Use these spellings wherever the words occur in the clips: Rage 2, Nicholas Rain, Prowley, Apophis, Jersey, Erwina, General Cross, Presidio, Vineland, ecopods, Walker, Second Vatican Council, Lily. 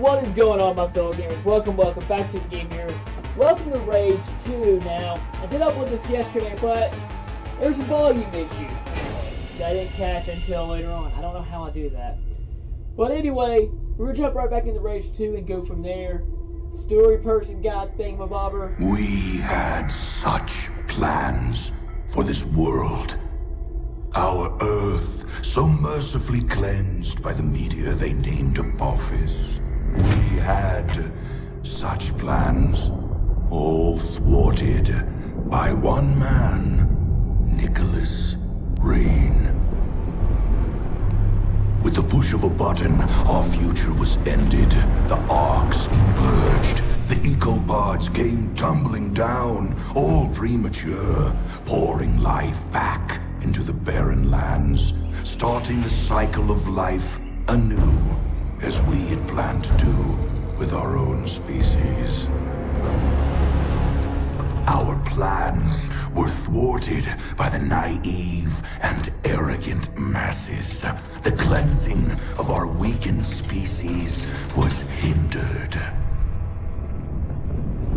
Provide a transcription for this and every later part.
What is going on, my fellow gamers? Welcome back to the game here. Welcome to Rage 2 now. I did upload this yesterday, but there was a volume issue. I didn't catch until later on. I don't know how I do that. But anyway, we're gonna jump right back into Rage 2 and go from there. Story person god thingamabobber. We had such plans for this world. Our Earth, so mercifully cleansed by the media they named Apophis. We had such plans, all thwarted by one man, Nicholas Rain. With the push of a button, our future was ended. The arcs emerged. The ecopods came tumbling down, all premature, pouring life back into the barren lands, starting the cycle of life anew, as we had planned to do with our own species. Our plans were thwarted by the naive and arrogant masses. The cleansing of our weakened species was hindered.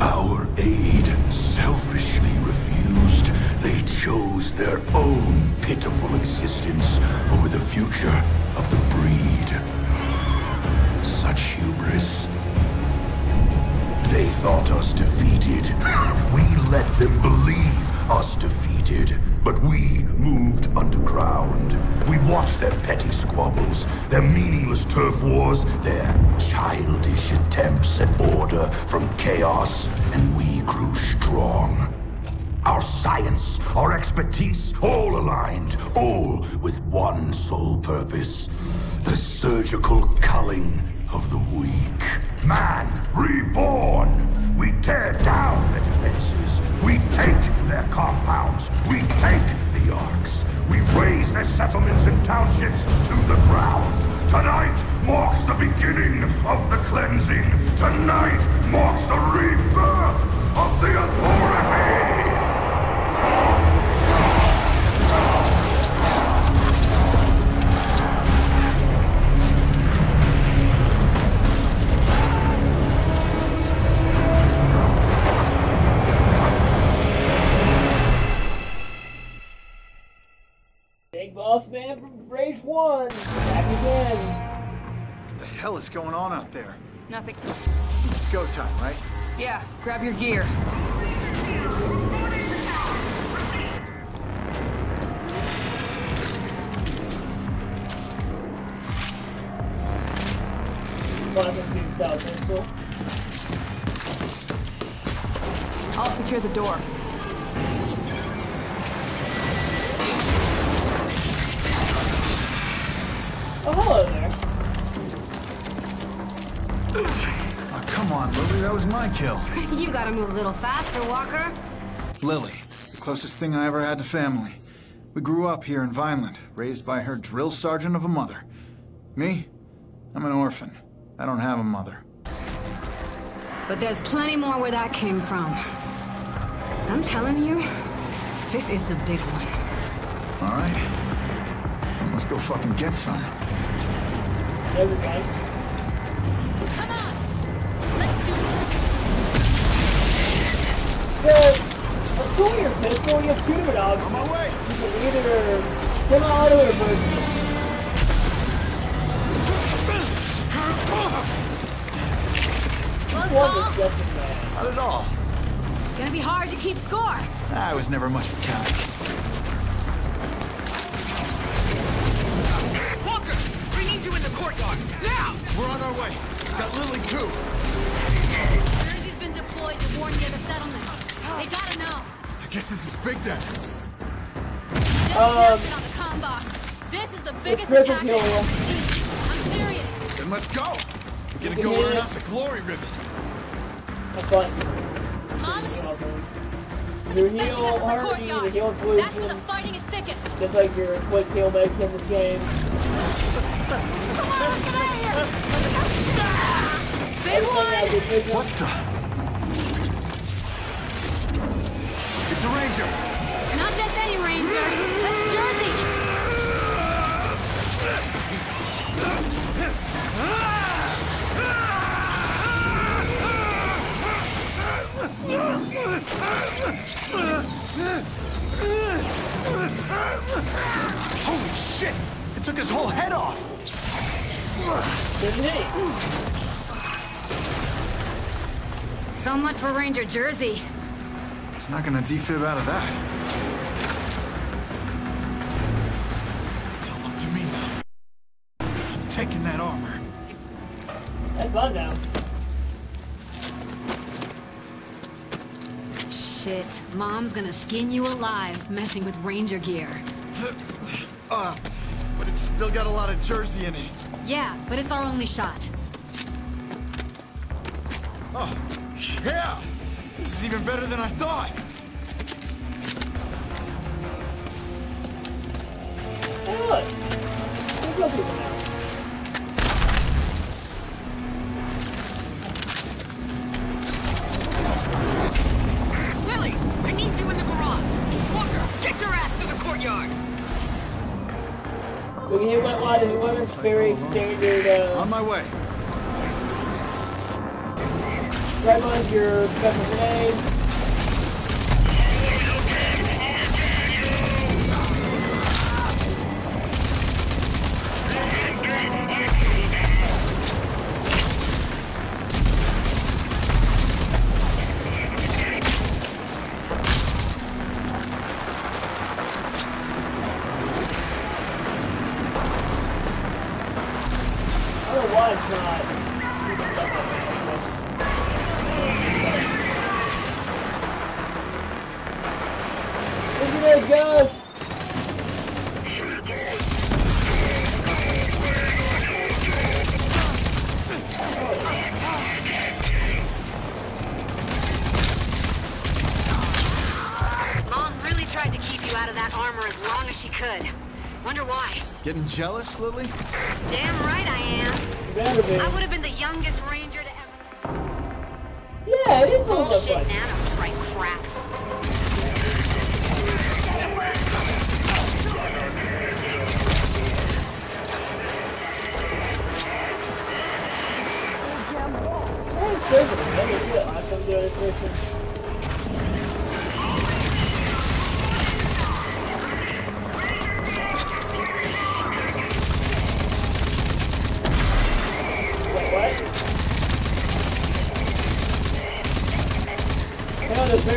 Our aid selfishly refused. They chose their own pitiful existence over the future of the breed. Such hubris. They thought us defeated. We let them believe us defeated. But we moved underground. We watched their petty squabbles, their meaningless turf wars, their childish attempts at order from chaos, and we grew strong. Our science, our expertise, all aligned, all with one sole purpose: the surgical culling of the weak. Man reborn! We tear down the defenses. We take their compounds. We take the arcs. We raise their settlements and townships to the ground. Tonight marks the beginning of the cleansing. Tonight marks the rebirth of the authority! Man from Rage 1, back again. What the hell is going on out there? Nothing. It's go time, right? Yeah, grab your gear. I'll secure the door. Oh, hello there. Oh, come on, Lily, that was my kill. You gotta move a little faster, Walker. Lily, the closest thing I ever had to family. We grew up here in Vineland, raised by her drill sergeant of a mother. Me? I'm an orphan. I don't have a mother. But there's plenty more where that came from. I'm telling you, this is the big one. All right. Let's go fucking get some. Come on! Let's do this! I'm pulling your pistol, you have two of a dog. On my way! You can either get out of it or both. Not at all. It's gonna be hard to keep score. I was never much for counting. Courtyard. Now! We're on our way. Got Lily too. Jersey's been deployed to warn near the settlement. They gotta know. I guess this is big then. On the comm box. This is the biggest attack I've ever seen. I'm serious. Then let's go. We're gonna go earn us a glory ribbon. That's fun. Your heal already, the heal inclusion. That's where the fighting is thickest. Just like your quick heal back in this game. Come on, let's get out of here! Big one! What the? It's a ranger! Not just any ranger, that's Jersey! Didn't he? So much for Ranger Jersey. He's not gonna defib out of that. Taking that armor. That's gone now. Shit, Mom's gonna skin you alive messing with Ranger gear. But it's still got a lot of Jersey in it. Yeah, but it's our only shot. Oh, yeah! This is even better than I thought! Hey, look! There's no people now. Very standard, on my way. Right on your pepper grenade. Getting jealous, Lily? Damn right I am. Vanderbilt. I would have been the youngest ranger to ever. Yeah, it is a little bit. Bullshit nano strike crap.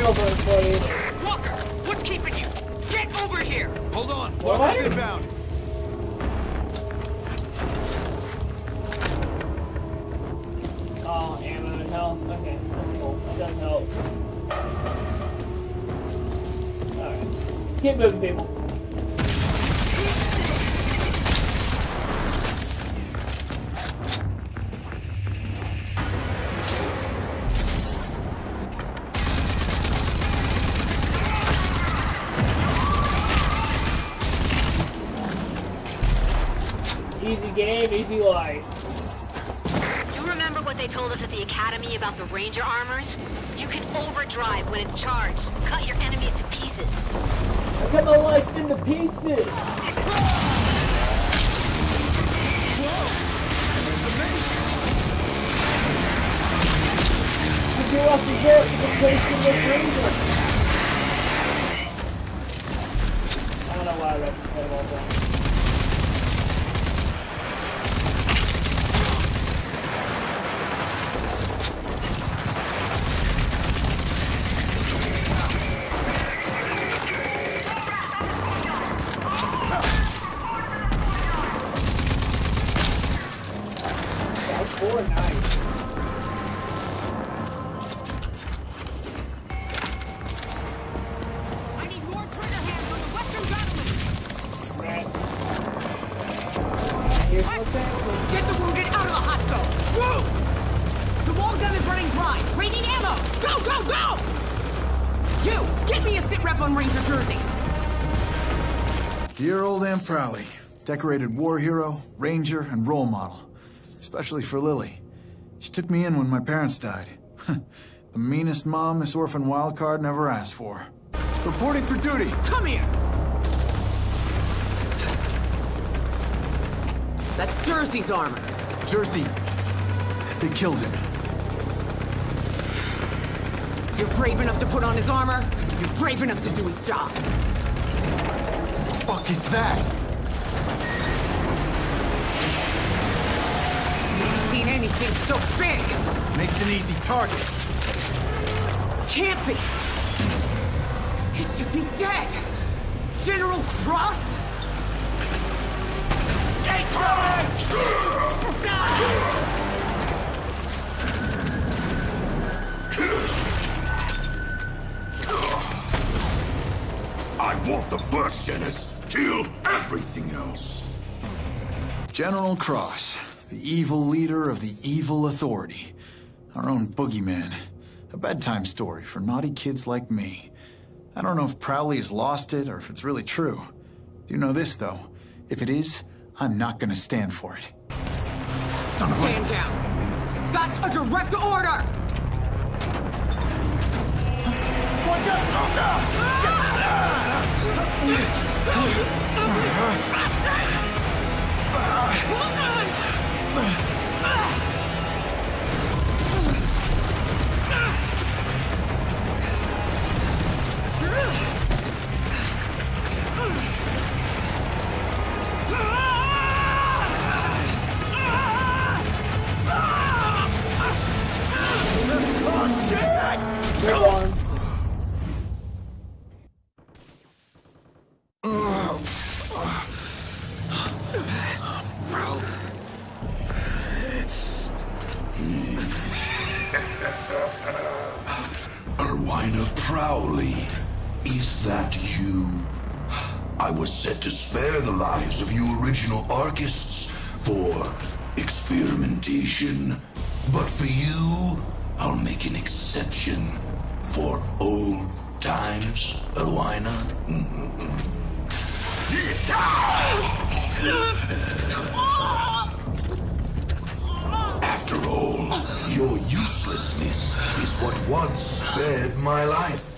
I Walker, what's keeping you? Get over here! Hold on, Walker's inbound. Oh, ammo and health. Okay, that's cool. That does help. Alright. Keep moving, people. Easy life. You remember what they told us at the academy about the Ranger armors? You can overdrive when it's charged. Cut your enemy to pieces. I cut my life into pieces. Whoa! This is amazing. You do off the hill to replace the Ranger. I don't know why I represented all that. Prowley, decorated war hero, ranger, and role model, especially for Lily. She took me in when my parents died. The meanest mom this orphan wildcard never asked for. Reporting for duty! Come here! That's Jersey's armor. Jersey, they killed him. You're brave enough to put on his armor? You're brave enough to do his job. What the fuck is that? thing's so big! Makes an easy target. Can't be! He should be dead! General Cross? Take cover! I want the first, Janice! Kill everything else! General Cross, the evil leader of the evil authority. Our own boogeyman. A bedtime story for naughty kids like me. I don't know if Prowley has lost it or if it's really true. Do you know this, though? If it is, I'm not gonna stand for it. Son of a... Stand down! That's a direct order! Watch out! Hold on! Oh, shit! Prowley, is that you? I was set to spare the lives of you original archists for experimentation. But for you, I'll make an exception for old times, Erwina. After all, your uselessness is what once spared my life.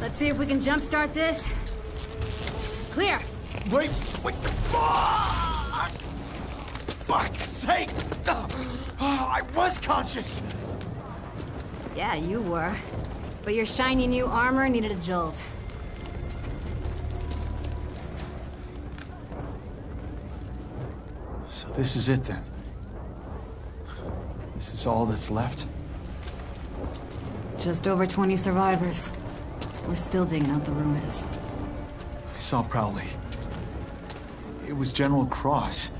Let's see if we can jumpstart this. Clear! Wait, what the fuck? Fuck's sake! I was conscious! Yeah, you were. But your shiny new armor needed a jolt. So this is it then? This is all that's left? Just over 20 survivors. We're still digging out the ruins. I saw Prowley. It was General Cross.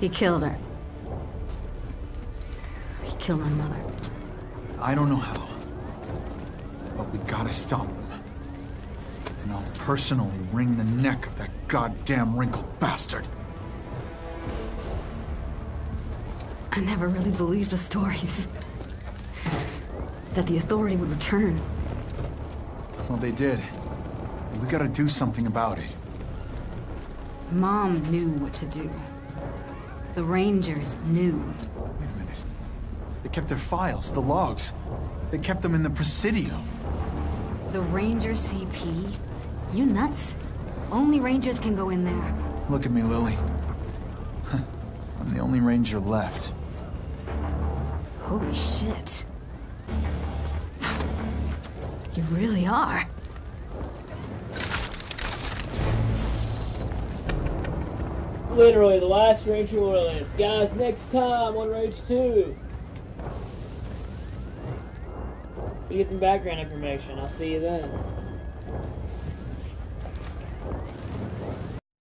He killed her. He killed my mother. I don't know how, but we gotta stop him. And I'll personally wring the neck of that goddamn wrinkled bastard. I never really believed the stories. That the authority would return. Well, they did. We gotta do something about it. Mom knew what to do. The Rangers knew. Wait a minute. They kept their files, the logs. They kept them in the Presidio. The Ranger CP? You nuts? Only Rangers can go in there. Look at me, Lily. I'm the only Ranger left. Holy shit. You really are. Literally the last Ranger Orleans. Guys, next time on Rage 2. You get some background information. I'll see you then.